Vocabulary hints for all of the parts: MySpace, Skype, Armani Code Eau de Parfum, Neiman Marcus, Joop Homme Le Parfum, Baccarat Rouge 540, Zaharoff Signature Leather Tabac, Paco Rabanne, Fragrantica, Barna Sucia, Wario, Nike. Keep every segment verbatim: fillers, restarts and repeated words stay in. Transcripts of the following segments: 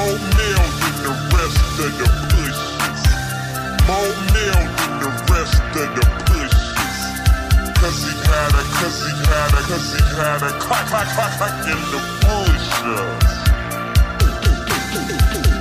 More male than the rest of the pussies. More male than the rest of the pussies. Cause he had a, cause he had a, cause he had a cock, cock, cock, cock in the bushes.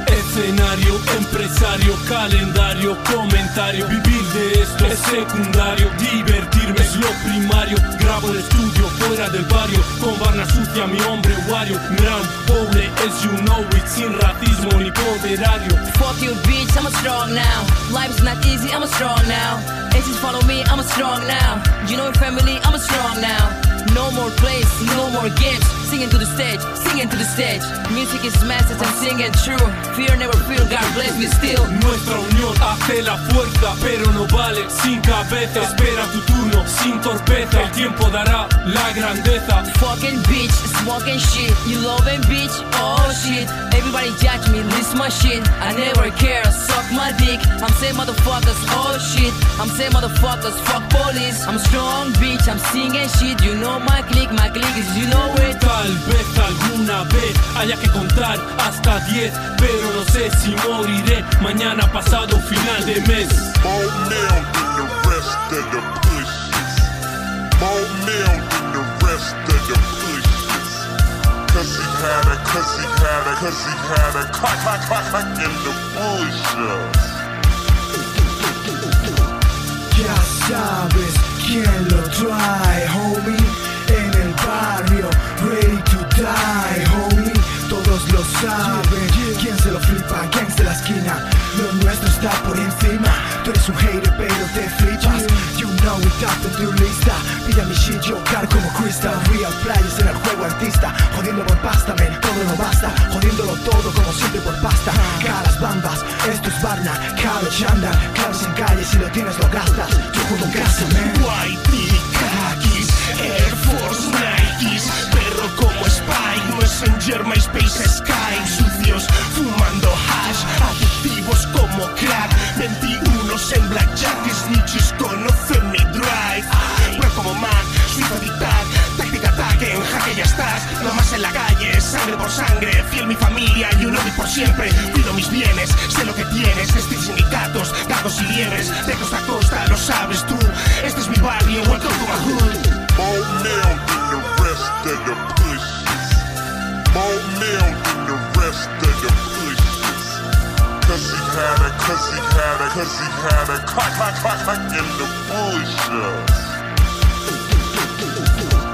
Escenario, empresario, calendario, comentario. Vivir de esto es secundario, divertirme es lo primario. Grabo el estudio fuera del barrio, con Barna Sucia, mi hombre Wario. Gran pobre, as you know it, sin racismo ni poderario. Fuck you bitch, I'm a strong now. Life is not easy, I'm a strong now. Aces follow me, I'm a strong now. You know your family, I'm a strong now. No more plays, no more games. Singing to the stage, singing to the stage. Music is message, I'm singing true. Fear never fear, God bless me still. Nuestra unión hace la fuerza, pero no vale sin cabeza. Espera tu turno, sin torpeza. El tiempo dará la grandeza. Fucking bitch, smoking shit. You loving bitch, oh shit. Everybody judge me, this my shit. I never care, suck my dick. I'm saying motherfuckers, oh shit. I'm saying motherfuckers, fuck police. I'm strong bitch, I'm singing shit. You know my click, my click is you know it. Tal vez alguna vez haya que contar hasta diez, pero no sé si moriré mañana, pasado, final de mes. More male than the rest of the pussies. More male than the rest of the pussies. Cause he had a, cause he had a, cause he had a cock, cock, cock, cock in the bushes. Ya sabes quién lo trae, homie. Barrio, ready to die, homie. Todos lo saben, yeah, yeah. ¿Quién se lo flipa? Gangs de la esquina. Lo nuestro está por encima. Tú eres un hater pero te flipas, yeah. You know it, hazte tu lista. Pida mi shit, yo cargo como Crystal. Real players en el juego artista. Jodiendo por pasta, men, todo no basta. Jodiéndolo todo como siempre por pasta. Caras bandas, esto es Barna. College anda, claves en calle. Si lo tienes lo gastas, yo juego en casa, men. Whitey, khakis, Air Force, Nikes, perro como Spike, Messenger, MySpace, Skype, sucios fumando hash, adictivos como crack, veintiunos en blackjack, snitches conocen mi drive, pero como man, suizo dictar, táctica ataquen, jaque ya estás, no más en la calle, sangre por sangre, fiel mi familia y un odio por siempre, cuido mis bienes, sé lo que tienes, estos sindicatos, gatos y liebres, de costa a costa, lo sabes tú, este es mi barrio, welcome to my hood. More male than the rest of the pussies. More male than the rest of the pussies. Cause he had a, cause he had a, cause he had a cock, cock, cock, cock in the bushes.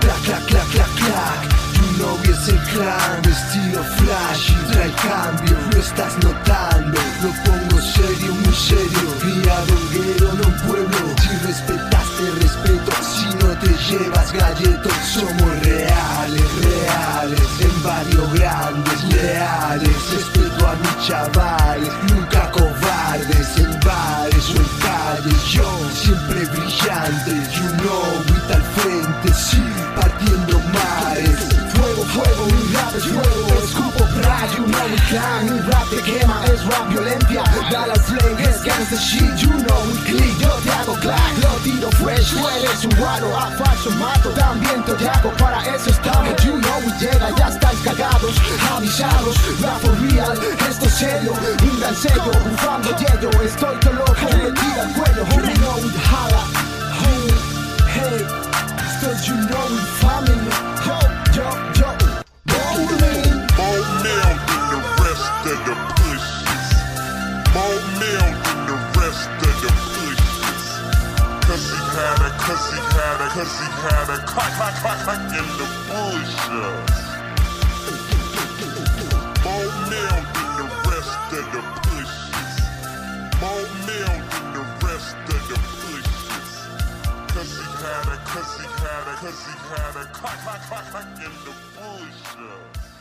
Clack, clack, clack, clack, clack. You know es el clan, estilo flash y trae cambio. Lo estás notando, lo pongo serio, muy serio. Criadonguero, no pueblo. Si respetaste, respeto. Si no te llevas galletos, somos reales, reales, en barrio grandes, leales, respeto a mis chavales, nunca cobardes, en bares o en calles, yo siempre brillante, you know, with al frente, sí, partiendo mares, fuego, fuego, mi rap es fuego, escupo pride, you know, mi clan, mi rap te quema, es rap violencia, Dallas Flame, es gangsta shit, you know, we click, yo te hago clack, lo tiro fresh, eres un guaro. A falso mato, también te hago, para eso estamos. You know we llega, ya estáis cagados, avisados. Rap for real, esto es serio, un gran sello, bufando yello. Estoy todo loco, me tira el cuello. You know we holla, hey, hey. So you know we family, yo, yo, yo. More male than the rest of the pussies. More male than the rest of the pussies. Cause he had a, cause he had a, cause he had a cock, cock, cock, cock in the bushes. More male than the rest of the pussies. More male than the rest of the pussies. Cause he had a, cause he had a, cause he had a cock, cock, cock, cock in the bushes.